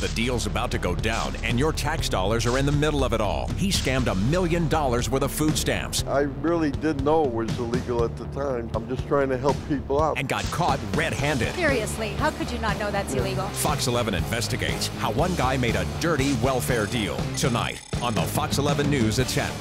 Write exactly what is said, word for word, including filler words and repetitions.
The deal's about to go down, and your tax dollars are in the middle of it all. He scammed a million dollars worth of food stamps. I really didn't know it was illegal at the time. I'm just trying to help people out. And got caught red-handed. Seriously, how could you not know that's illegal? Fox eleven investigates how one guy made a dirty welfare deal. Tonight on the Fox eleven News at ten.